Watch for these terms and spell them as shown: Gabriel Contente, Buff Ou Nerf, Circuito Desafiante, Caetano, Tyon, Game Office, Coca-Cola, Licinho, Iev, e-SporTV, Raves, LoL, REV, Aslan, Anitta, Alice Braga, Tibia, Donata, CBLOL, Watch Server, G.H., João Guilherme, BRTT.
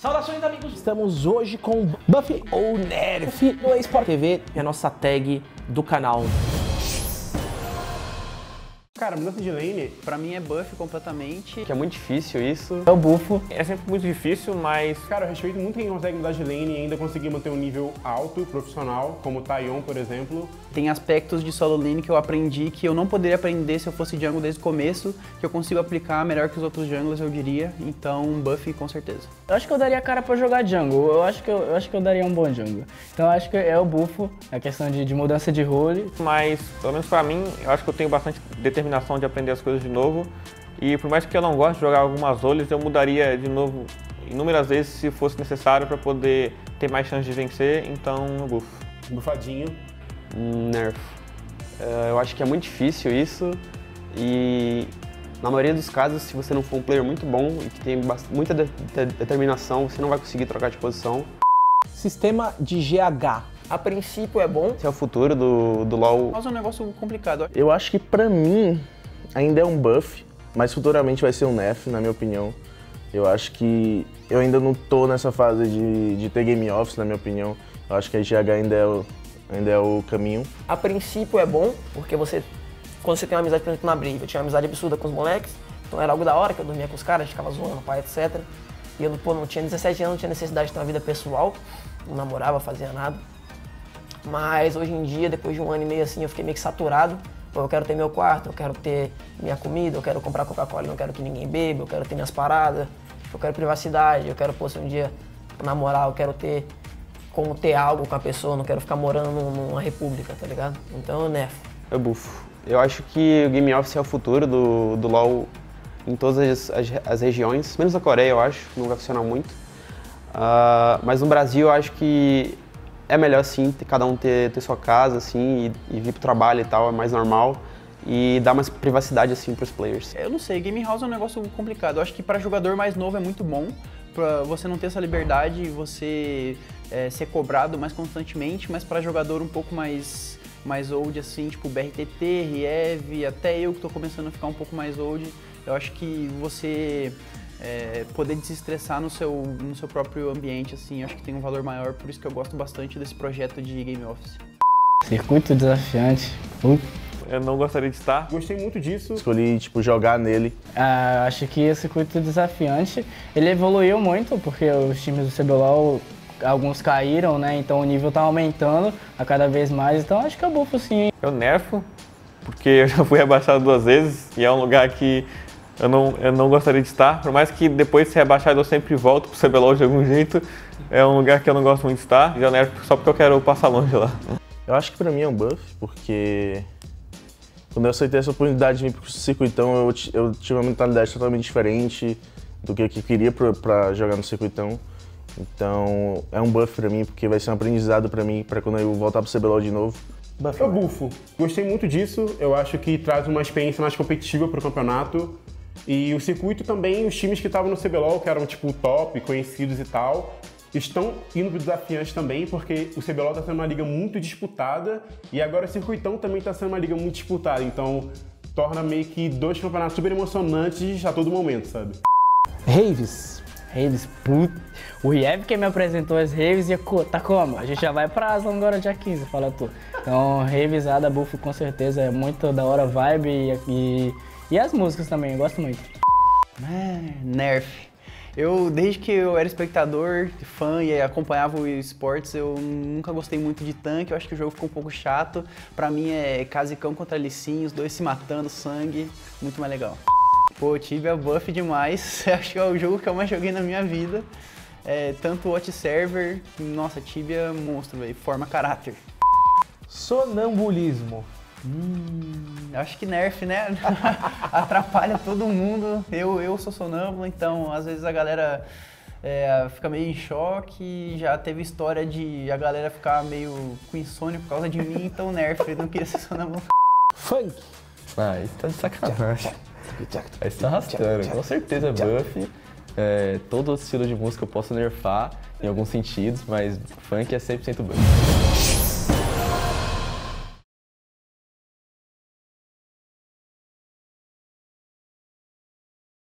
Saudações, amigos! Estamos hoje com Buff ou Nerf no e-SporTV e a nossa tag do canal. Cara, mudança de lane, pra mim é buff completamente. Que é muito difícil isso. É o bufo. É sempre muito difícil, mas... Cara, eu respeito muito quem consegue mudar de lane e ainda conseguir manter um nível alto, profissional, como o Tyon, por exemplo. Tem aspectos de solo lane que eu aprendi que eu não poderia aprender se eu fosse jungle desde o começo, que eu consigo aplicar melhor que os outros junglers, eu diria. Então, buff com certeza. Eu acho que eu daria a cara pra jogar jungle. Eu acho que eu daria um bom jungle. Então, eu acho que é o bufo, a questão de mudança de role. Mas, pelo menos pra mim, eu acho que eu tenho bastante determinação de aprender as coisas de novo, e por mais que eu não goste de jogar algumas roles, eu mudaria de novo inúmeras vezes se fosse necessário para poder ter mais chance de vencer, então buff. Bufadinho. Nerf. Eu acho que é muito difícil isso, e na maioria dos casos, se você não for um player muito bom e que tem muita determinação, você não vai conseguir trocar de posição. Sistema de G.H. A princípio é bom. Esse é o futuro do LoL. Mas é um negócio complicado. Eu acho que pra mim ainda é um buff, mas futuramente vai ser um nerf, na minha opinião. Eu acho que eu ainda não tô nessa fase de ter Game Office, na minha opinião. Eu acho que a GH ainda é o caminho. A princípio é bom, porque quando você tem uma amizade, por exemplo, na briga, eu tinha uma amizade absurda com os moleques, então era algo da hora que eu dormia com os caras, ficava zoando, pai, etc. E eu, pô, não tinha 17 anos, não tinha necessidade de ter uma vida pessoal, não namorava, fazia nada. Mas hoje em dia, depois de um ano e meio assim, eu fiquei meio que saturado. Pô, eu quero ter meu quarto, eu quero ter minha comida, eu quero comprar Coca-Cola, eu não quero que ninguém beba, eu quero ter minhas paradas, eu quero privacidade, eu quero, pô, se um dia namorar, eu quero ter como ter algo com a pessoa, eu não quero ficar morando numa república, tá ligado? Então, né? É bufo. Eu acho que o Game Office é o futuro do LoL em todas as regiões, menos a Coreia, eu acho, não vai funcionar muito. Mas no Brasil, eu acho que é melhor, sim, cada um ter sua casa, assim, e vir pro trabalho e tal, é mais normal. E dá mais privacidade, assim, pros players. Eu não sei, Game House é um negócio complicado. Eu acho que para jogador mais novo é muito bom, pra você não ter essa liberdade e você ser cobrado mais constantemente, mas para jogador um pouco mais old, assim, tipo BRTT, REV, até eu que tô começando a ficar um pouco mais old, eu acho que você... poder desestressar no seu próprio ambiente, assim, acho que tem um valor maior, por isso que eu gosto bastante desse projeto de Game Office. Circuito desafiante. Eu não gostaria de estar. Gostei muito disso. Escolhi, tipo, jogar nele. Ah, acho que o circuito desafiante, ele evoluiu muito, porque os times do CBLOL, alguns caíram, né, então o nível tá aumentando a cada vez mais, então acho que é bufo, sim. Eu nerfo, porque eu já fui abaixado 2 vezes, e é um lugar que eu não gostaria de estar, por mais que depois de ser rebaixado eu sempre volto pro CBLOL de algum jeito, é um lugar que eu não gosto muito de estar, e eu nerfo só porque eu quero passar longe lá. Eu acho que pra mim é um buff, porque quando eu aceitei essa oportunidade de vir pro circuitão, eu tive uma mentalidade totalmente diferente do que eu queria pra jogar no circuitão. Então é um buff pra mim, porque vai ser um aprendizado pra mim, pra quando eu voltar pro CBLOL de novo. É o bufo. Gostei muito disso, eu acho que traz uma experiência mais competitiva pro campeonato. E o circuito também, os times que estavam no CBLOL, que eram tipo top, conhecidos e tal, estão indo pro desafiante também, porque o CBLOL tá sendo uma liga muito disputada e agora o circuitão também tá sendo uma liga muito disputada, então torna meio que dois campeonatos super emocionantes a todo momento, sabe? Raves, puta. O Iev que me apresentou as Raves e tá como? A gente já vai pra Aslan agora dia 15, fala tu. Então, Ravesada, bufo com certeza, é muito da hora vibe e as músicas também, eu gosto muito. Nerf. Eu, desde que eu era espectador, fã e acompanhava o esportes, eu nunca gostei muito de tanque, eu acho que o jogo ficou um pouco chato. Pra mim é casicão contra licinho, os dois se matando, sangue, muito mais legal. Pô, Tibia é buff demais, acho que é o jogo que eu mais joguei na minha vida. Tanto o Watch Server, nossa, Tibia monstro, velho, forma caráter. Sonambulismo. Acho que nerf, né? Atrapalha todo mundo. Eu sou sonâmbulo, então às vezes a galera fica meio em choque. Já teve história de a galera ficar meio com insônia por causa de mim, então nerf, eu não queria ser sonâmbulo. Funk! Ah, isso tá de sacanagem. Aí você tá arrastando, com certeza é buff. Todo outro estilo de música eu posso nerfar em alguns sentidos, mas funk é 100% buff.